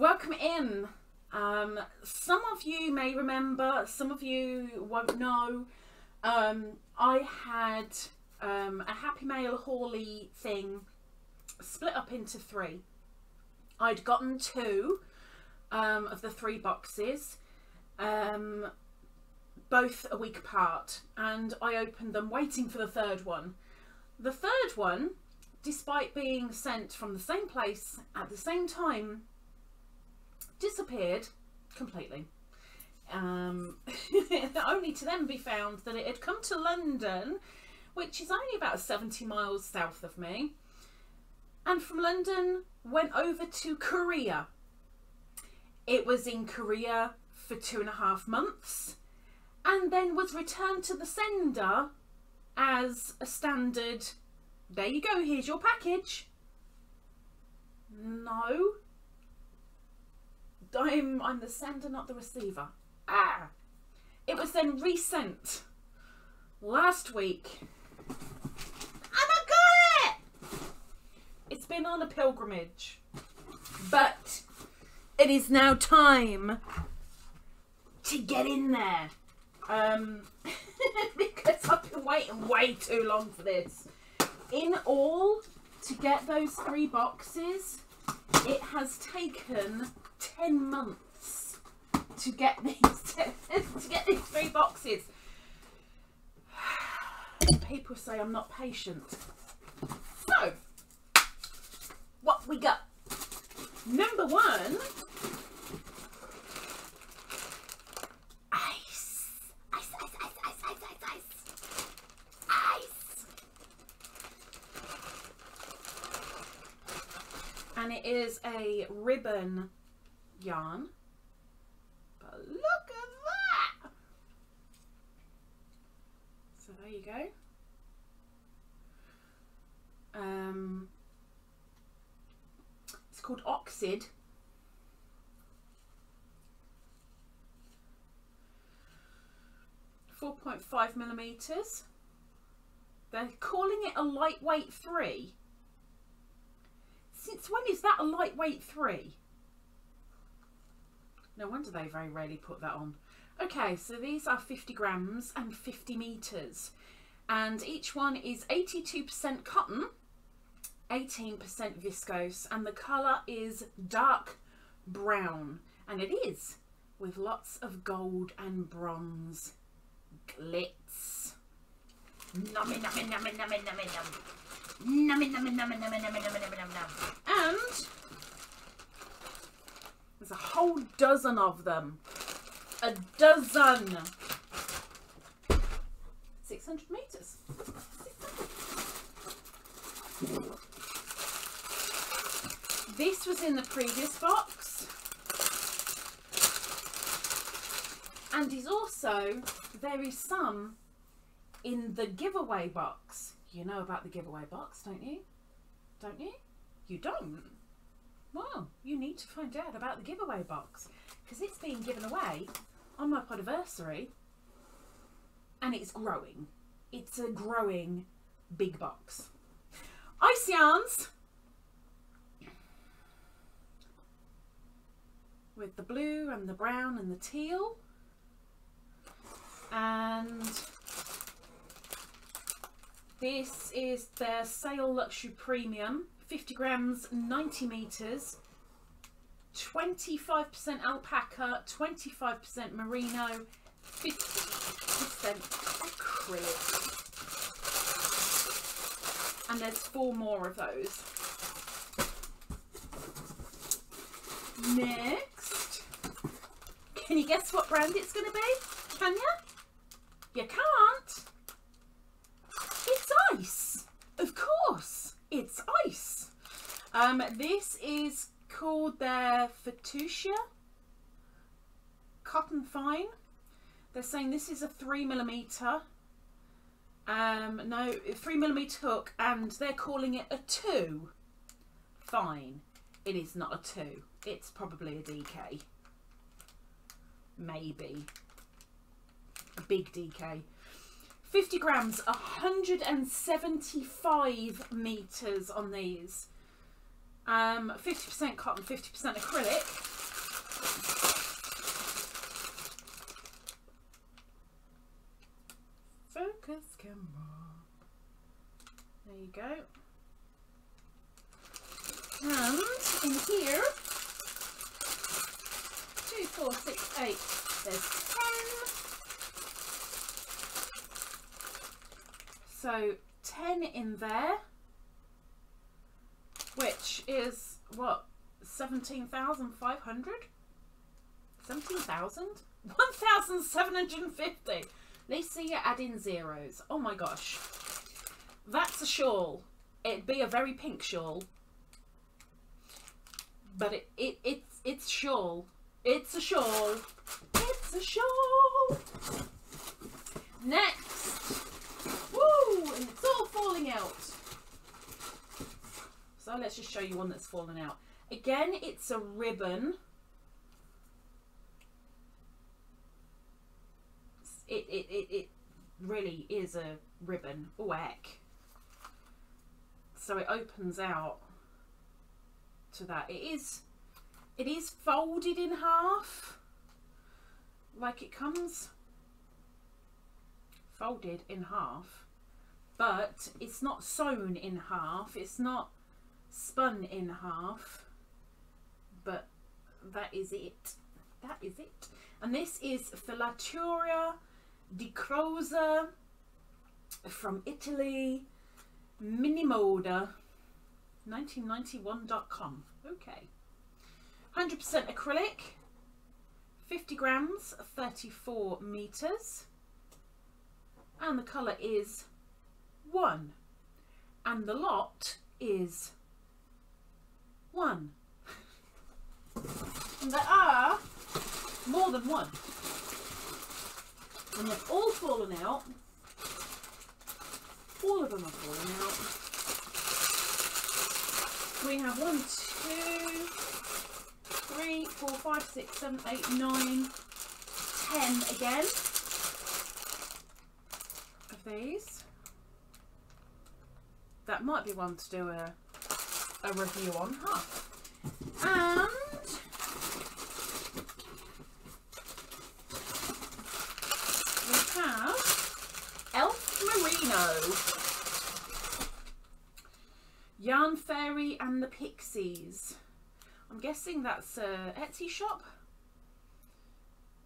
Welcome in. Some of you may remember, some of you won't know. I had a Happy Mail Hawley thing split up into three. I'd gotten two of the three boxes, both a week apart, and I opened them waiting for the third one. The third one, despite being sent from the same place at the same time, disappeared completely. Only to then be found that it had come to London, which is only about 70 miles south of me, and from London went over to Korea. It was in Korea for 2.5 months and then was returned to the sender as a standard, there you go, here's your package. No, I'm the sender, not the receiver. Ah, it was then resent last week and I got it. It's been on a pilgrimage, but it is now time to get in there. Because I've been waiting way too long for this. In all, to get those three boxes, it has taken 10 months to get these three boxes. People say I'm not patient. So, what we got? Number one, ice. And it is a ribbon yarn. But look at that! So there you go. It's called Oxid. Four 4.5mm. They're calling it a lightweight 3. Since when is that a lightweight 3? No wonder they very rarely put that on. Okay, so these are 50 grams and 50 meters, and each one is 82% cotton, 18% viscose, and the color is dark brown, and it is with lots of gold and bronze glitz. Nummy, nummy, nummy, nummy, nummy, nummy. Nummy, nummy, nummy, nummy, nummy, nummy, nummy, nummy. And there's a whole dozen of them. A dozen. 600 meters. 600. This was in the previous box and is also, there is some in the giveaway box. You know about the giveaway box, don't you? Don't you? You don't. Well, you need to find out about the giveaway box because it's being given away on my podiversary and it's growing. It's a growing big box. Ice Yarns with the blue and the brown and the teal, and this is their Sale Luxury Premium. 50 grams, 90 meters, 25% alpaca, 25% merino, 50% acrylic. And there's 4 more of those. Next, can you guess what brand it's going to be? Can you? You can't. It's Ice. Of course, it's Ice. This is called their Filatura Cotton Fine. They're saying this is a 3mm, 3mm hook, and they're calling it a 2 fine. It is not a 2, it's probably a DK, maybe a big DK. 50 grams, 175 meters on these. 50% cotton, 50% acrylic. Focus camera. There you go. And in here, 2, 4, 6, 8, there's 10. So 10 in there, which is what, 17,500? 17,000? 1,750. At least see you add in zeros. Oh my gosh. That's a shawl. It'd be a very pink shawl. But it's shawl. It's a shawl. It's a shawl. Next. Woo! And it's all falling out. So let's just show you one that's fallen out. Again, it's a ribbon. It really is a ribbon. Oh, heck. So it opens out to that. It is folded in half, like it comes folded in half, but it's not sewn in half, it's not spun in half, but that is it. That is it. And this is Filatura di Croza from Italy, Minimoda, 1991.com. Okay. 100% acrylic, 50 grams, 34 meters. And the colour is 1. And the lot is 1. And there are more than one. And they've all fallen out. All of them have fallen out. We have 1, 2, 3, 4, 5, 6, 7, 8, 9, 10 again of these. That might be one to do a review on, huh? And we have Elf Merino Yarn Fairy and the Pixies. I'm guessing that's a Etsy shop.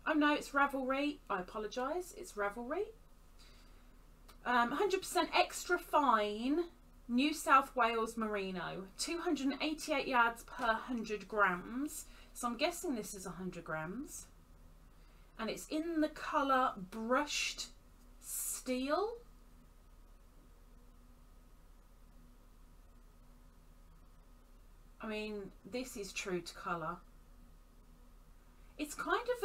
Oh no, it's Ravelry. I apologise, it's Ravelry. 100% extra fine New South Wales merino, 288 yards per 100 grams. So I'm guessing this is 100 grams. And it's in the colour brushed steel. I mean, this is true to colour. It's kind of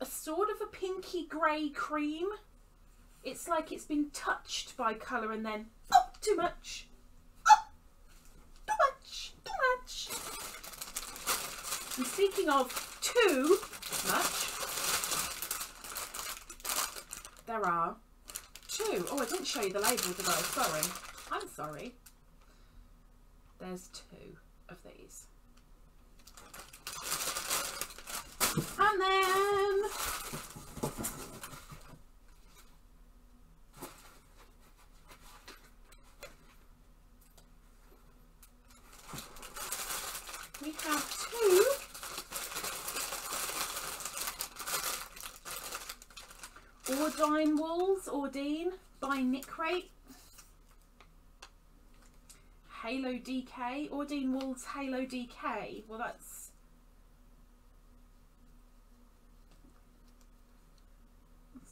a sort of a pinky grey cream. It's like it's been touched by colour and then, oh, too much. Oh, too much, too much. And speaking of too much, there are 2. Oh, I didn't show you the label, did I? Sorry. I'm sorry. There's 2 of these. And then we have 2 Wools Ordean by Nickrate. Halo DK, Ordean Wools Halo DK. Well, that's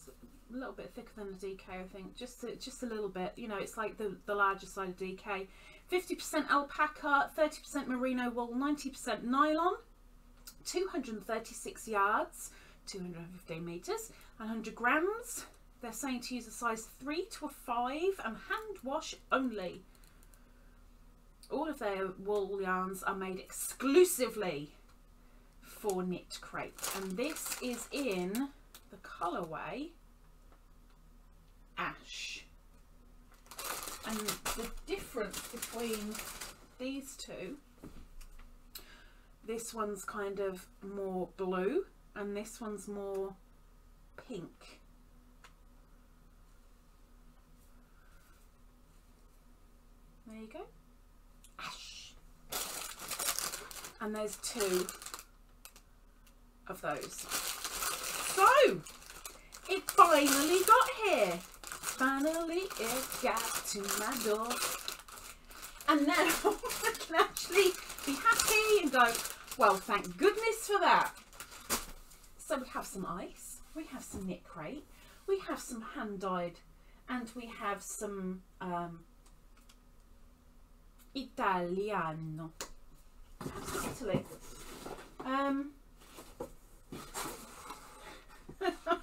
a little bit thicker than a DK, I think. Just a little bit. You know, it's like the larger side of DK. 50% alpaca, 30% merino wool, 90% nylon, 236 yards, 215 meters, 100 grams. They're saying to use a size 3 to a 5 and hand wash only. All of their wool yarns are made exclusively for Knit Crepe. And this is in the colourway Ash. And the difference between these two This one's kind of more blue and this one's more pink. There you go. Ash. And there's two of those. So it finally got here. Finally it got to my door. And now I can actually be happy and go, well, thank goodness for that. So we have some ice, we have some Nickrate, we have some hand-dyed, and we have some Italiano. Italy. I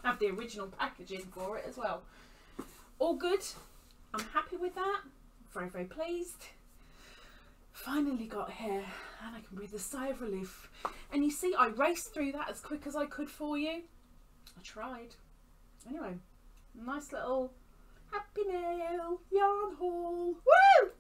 have the original packaging for it as well. All good. I'm happy with that. Very, very pleased. Finally got here and I can breathe a sigh of relief. And you see, I raced through that as quick as I could for you. I tried. Anyway, nice little Happy Nail yarn haul. Woo!